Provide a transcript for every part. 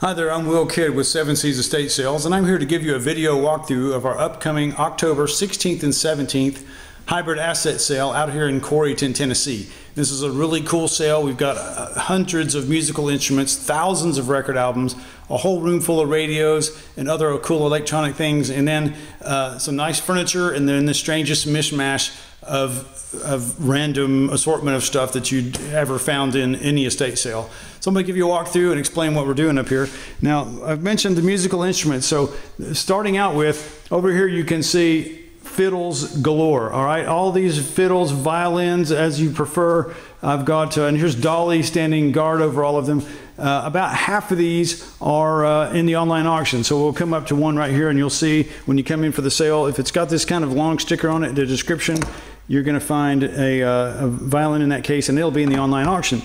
Hi there, I'm Will Kidd with Seven Seas Estate Sales, and I'm here to give you a video walkthrough of our upcoming October 16th and 17th hybrid asset sale out here in Corryton, Tennessee. This is a really cool sale. We've got hundreds of musical instruments, thousands of record albums, a whole room full of radios and other cool electronic things, and then some nice furniture, and then the strangest mishmash of random assortment of stuff that you'd ever found in any estate sale. So I'm going to give you a walkthrough and explain what we're doing up here. Now, I've mentioned the musical instruments, so starting out with, over here you can see fiddles galore. All right, all these fiddles, violins, as you prefer. I've got, and here's Dolly standing guard over all of them. About half of these are in the online auction, so we'll come up to one right here, and you'll see when you come in for the sale, if it's got this kind of long sticker on it, the description, you're going to find a violin in that case, and it'll be in the online auction.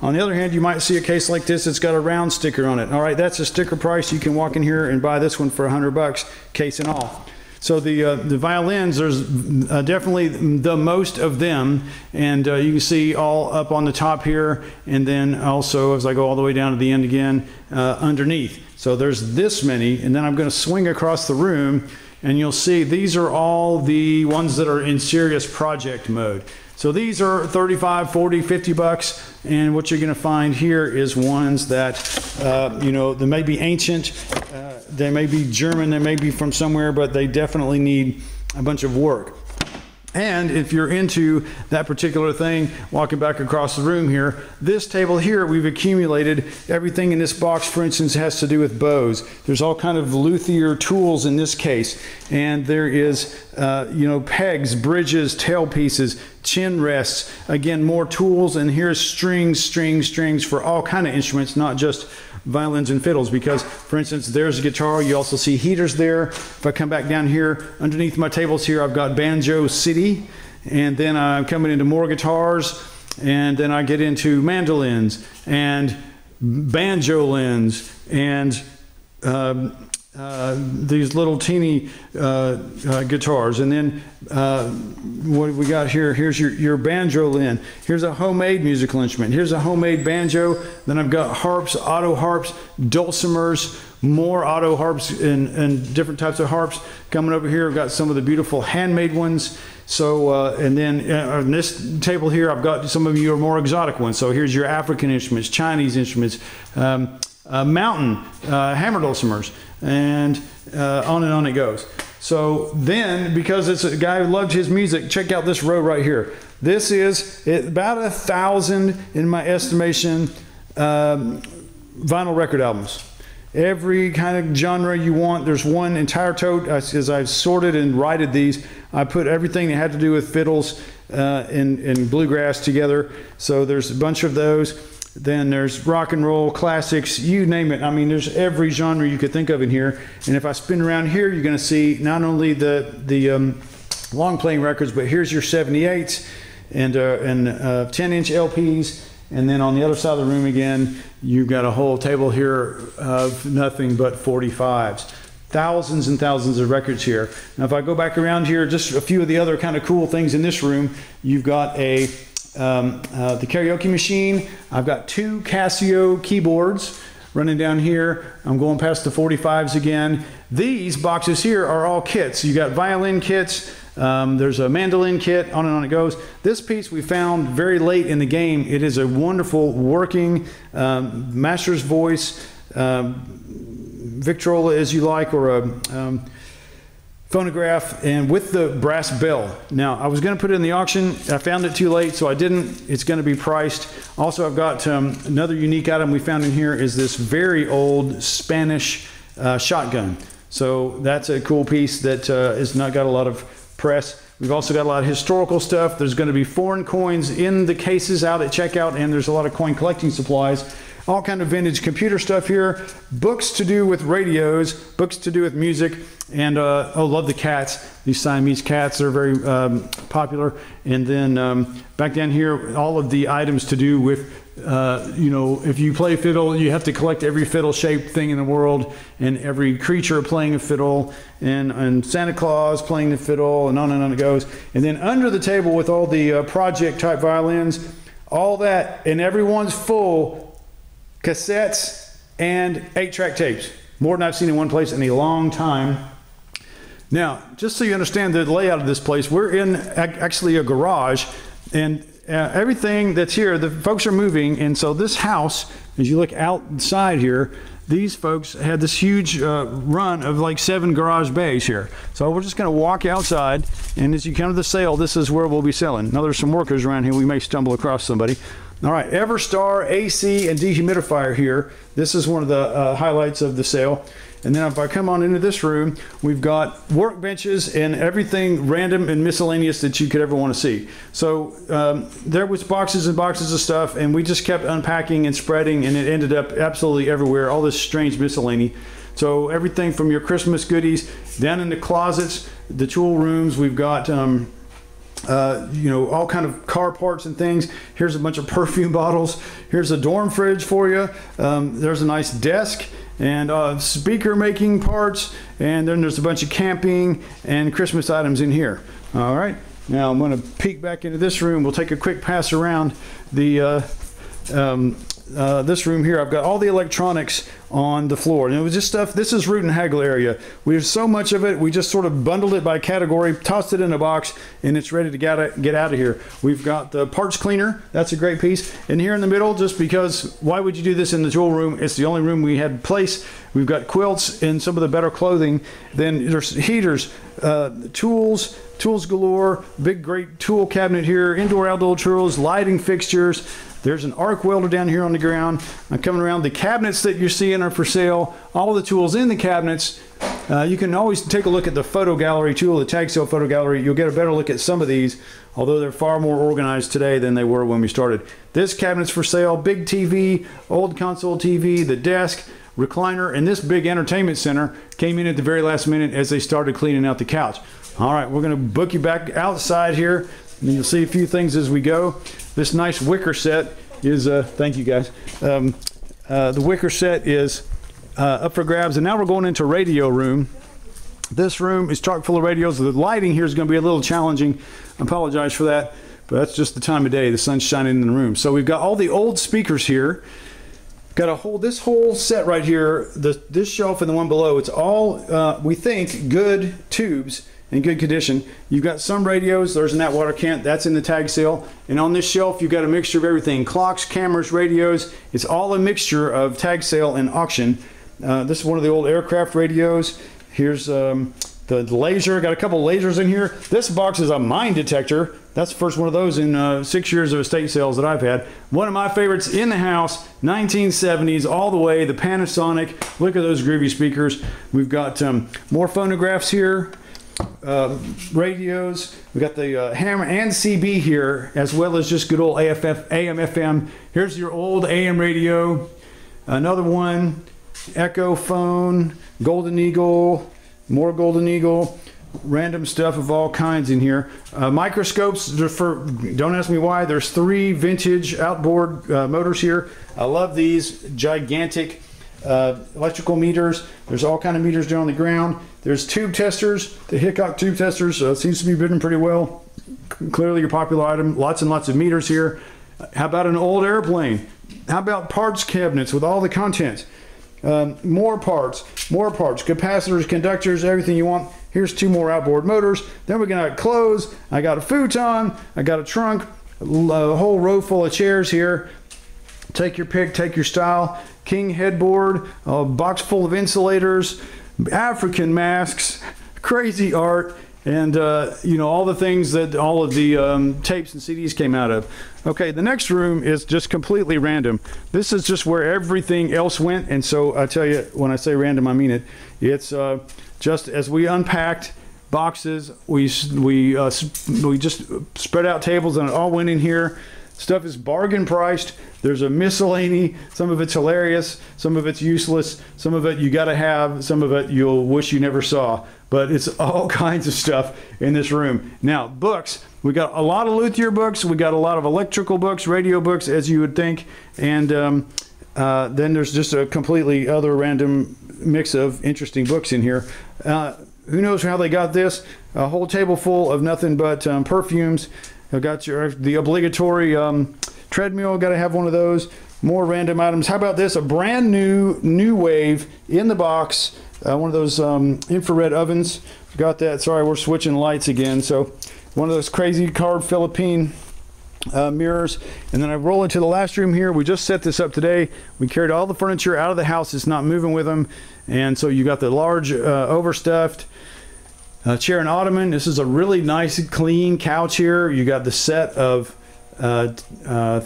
On the other hand, you might see a case like this that's got a round sticker on it. All right, that's a sticker price. You can walk in here and buy this one for $100, case and all. So the violins, there's definitely the most of them, and you can see all up on the top here, and then also as I go all the way down to the end again, underneath. So there's this many, and then I'm going to swing across the room, and you'll see these are all the ones that are in serious project mode. So these are $35, $40, $50, and what you're going to find here is ones that, you know, they may be ancient, they may be German, they may be from somewhere, but they definitely need a bunch of work. And if you're into that particular thing, walking back across the room here, this table here, we've accumulated everything in this box, for instance, has to do with bows. There's all kind of luthier tools in this case. And there is, you know, pegs, bridges, tail pieces, chin rests, again, more tools. And here's strings for all kind of instruments, not just violins and fiddles, because for instance, there's a guitar. You also see heaters there. If I come back down here, underneath my tables here, I've got Banjo City, and then I'm coming into more guitars, and then I get into mandolins and banjolins and these little teeny guitars, and then what have we got here? Here's your banjolin. Here's a homemade musical instrument. Here's a homemade banjo. Then I've got harps, auto harps, dulcimers, more auto harps and different types of harps. Coming over here, I've got some of the beautiful handmade ones. So, and then on this table here, I've got some of your more exotic ones. So here's your African instruments, Chinese instruments, mountain, hammer dulcimers, and on it goes. So then, because it's a guy who loved his music, check out this row right here. This is about 1,000, in my estimation, vinyl record albums. Every kind of genre you want. There's one entire tote. As I've sorted and righted these, I put everything that had to do with fiddles and bluegrass together. So there's a bunch of those. Then there's rock and roll, classics, you name it. I mean, there's every genre you could think of in here. And if I spin around here, you're going to see not only the long playing records, but here's your 78s and 10-inch LPs. And then on the other side of the room again, you've got a whole table here of nothing but 45s. Thousands and thousands of records here. Now, if I go back around here, just a few of the other kind of cool things in this room, you've got the karaoke machine. I've got two Casio keyboards running down here. I'm going past the 45s again. These boxes here are all kits. You got violin kits, there's a mandolin kit, on it goes. This piece we found very late in the game. It is a wonderful working master's voice, Victrola as you like, or a phonograph, and with the brass bell. Now, I was going to put it in the auction. I found it too late, so I didn't. It's going to be priced. Also, I've got another unique item we found in here is this very old Spanish shotgun. So that's a cool piece that has not got a lot of press. We've also got a lot of historical stuff. There's going to be foreign coins in the cases out at checkout, and there's a lot of coin collecting supplies. All kind of vintage computer stuff here, books to do with radios, books to do with music, and oh, love the cats. These Siamese cats are very popular. And then back down here, all of the items to do with, you know, if you play fiddle, you have to collect every fiddle-shaped thing in the world, and every creature playing a fiddle, and Santa Claus playing the fiddle, and on it goes. And then under the table with all the project-type violins, all that, and everyone's full. Cassettes, and 8-track tapes, more than I've seen in one place in a long time. Now, just so you understand the layout of this place, we're in actually a garage, and everything that's here, the folks are moving, and so this house, as you look outside here, these folks had this huge run of like 7 garage bays here. So we're just gonna walk outside, and as you come to the sale, this is where we'll be selling. Now there's some workers around here, we may stumble across somebody. All right, Everstar, AC, and dehumidifier here. This is one of the highlights of the sale. And then if I come on into this room, we've got workbenches and everything random and miscellaneous that you could ever want to see. So there was boxes and boxes of stuff, and we just kept unpacking and spreading, and it ended up absolutely everywhere, all this strange miscellany. So everything from your Christmas goodies, down in the closets, the tool rooms, we've got you know, all kind of car parts and things. Here's a bunch of perfume bottles. Here's a dorm fridge for you. There's a nice desk, and speaker making parts, and then there's a bunch of camping and Christmas items in here. All right, now I'm going to peek back into this room. We'll take a quick pass around the this room here. I've got all the electronics on the floor, and it was just stuff. This is Root and Hagel area. We have so much of it, we just sort of bundled it by category, tossed it in a box, and it's ready to get out of here. We've got the parts cleaner, that's a great piece, and here in the middle, just because why would you do this in the jewel room? It's the only room we had place. We've got quilts and some of the better clothing. Then there's heaters, tools galore, big great tool cabinet here, indoor outdoor tools, lighting fixtures. There's an arc welder down here on the ground. I'm coming around. The cabinets that you're seeing are for sale. All of the tools in the cabinets. You can always take a look at the photo gallery tool, the tag sale photo gallery. You'll get a better look at some of these, although they're far more organized today than they were when we started. This cabinet's for sale. Big TV, old console TV, the desk, recliner, and this big entertainment center came in at the very last minute as they started cleaning out the couch. All right, we're going to book you back outside here, and you'll see a few things as we go. This nice wicker set is, thank you guys. The wicker set is up for grabs, and now we're going into radio room. This room is chock full of radios. The lighting here is going to be a little challenging. I apologize for that, but that's just the time of day. The sun's shining in the room. So we've got all the old speakers here. Got a whole, this whole set right here, this shelf and the one below, it's all, we think, good tubes in good condition. You've got some radios. There's an Atwater Kent, that's in the tag sale. And on this shelf, you've got a mixture of everything. Clocks, cameras, radios. It's all a mixture of tag sale and auction. This is one of the old aircraft radios. Here's the laser. Got a couple lasers in here. This box is a mine detector. That's the first one of those in 6 years of estate sales that I've had. One of my favorites in the house, 1970s all the way, the Panasonic. Look at those groovy speakers. We've got more phonographs here. Radios. We got the hammer and CB here, as well as just good old AM/FM. Here's your old AM radio. Another one, Echo phone, Golden Eagle, more Golden Eagle, random stuff of all kinds in here. Microscopes, don't ask me why. There's 3 vintage outboard motors here. I love these gigantic electrical meters. There's all kind of meters down on the ground. There's tube testers, the Hickok tube testers. Seems to be bidding pretty well. Clearly a popular item. Lots and lots of meters here. How about an old airplane? How about parts cabinets with all the contents? More parts, capacitors, conductors, everything you want. Here's 2 more outboard motors. Then we're gonna have clothes. I got a futon, I got a trunk, a whole row full of chairs here. Take your pick, take your style. King headboard, a box full of insulators, African masks, crazy art, and you know, all the things that all of the tapes and CDs came out of. Okay, the next room is just completely random. This is just where everything else went, and so I tell you, when I say random, I mean it. It's just as we unpacked boxes, we just spread out tables, and it all went in here. Stuff is bargain priced. There's a miscellany. Some of it's hilarious. Some of it's useless. Some of it you gotta have. Some of it you'll wish you never saw. But it's all kinds of stuff in this room. Now, books. We got a lot of luthier books. We got a lot of electrical books, radio books, as you would think. And then there's just a completely other random mix of interesting books in here. Who knows how they got this? A whole table full of nothing but perfumes. I've got the obligatory treadmill, got to have one of those. More random items. How about this? A brand new wave in the box. One of those infrared ovens. Got that. Sorry, we're switching lights again. So one of those crazy carved Philippine mirrors. And then I roll into the last room here. We just set this up today. We carried all the furniture out of the house. It's not moving with them. And so you got the large overstuffed chair and ottoman. This is a really nice clean couch here. You got the set of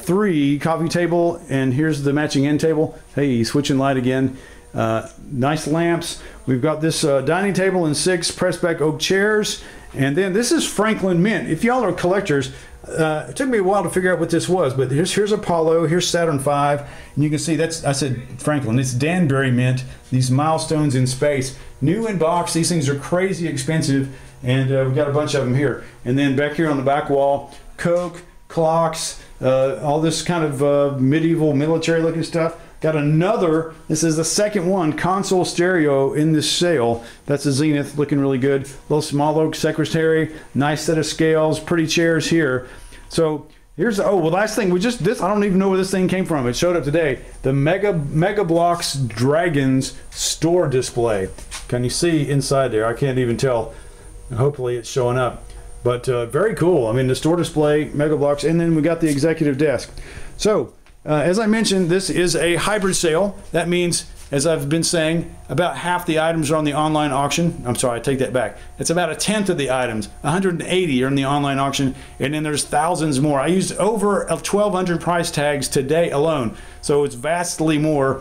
three coffee table, and here's the matching end table. Hey, switching light again. Nice lamps. We've got this dining table and 6 pressed back oak chairs. And then this is Franklin Mint. If y'all are collectors, it took me a while to figure out what this was, but here's Apollo, here's Saturn V, and you can see that's, I said Franklin, it's Danbury Mint, these milestones in space. New in box, these things are crazy expensive, and we've got a bunch of them here. And then back here on the back wall, Coke, clocks, all this kind of medieval military looking stuff. Got another, this is the second one, console stereo in this sale. That's a Zenith, looking really good. Little small oak secretary, nice set of scales, pretty chairs here. So here's, oh, well, last thing, we just, this, I don't even know where this thing came from. It showed up today. The Mega Blocks Dragons store display. Can you see inside there? I can't even tell. Hopefully it's showing up. But very cool. I mean, the store display, Mega Blocks, and then we got the executive desk. So, as I mentioned, this is a hybrid sale. That means, as I've been saying, about half the items are on the online auction. I'm sorry, I take that back. It's about 1/10 of the items. 180 are in the online auction, and then there's thousands more. I used over 1,200 price tags today alone, so it's vastly more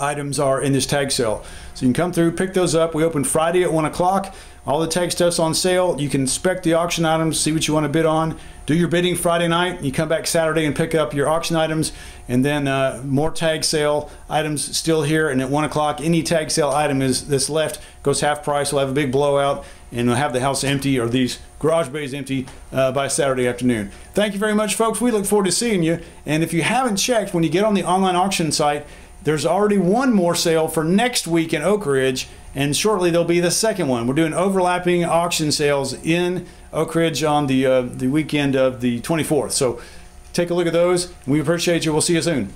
items are in this tag sale. So you can come through, pick those up. We open Friday at 1 o'clock. All the tag stuff's on sale. You can inspect the auction items, see what you want to bid on. Do your bidding Friday night. You come back Saturday and pick up your auction items, and then more tag sale items still here. And at 1 o'clock, any tag sale item is that's left goes half price. We'll have a big blowout, and we'll have the house empty, or these garage bays empty by Saturday afternoon. Thank you very much, folks. We look forward to seeing you. And if you haven't checked, when you get on the online auction site, there's already one more sale for next week in Oak Ridge, and shortly there'll be the second one. We're doing overlapping auction sales in Oak Ridge on the weekend of the 24th. So take a look at those. We appreciate you. We'll see you soon.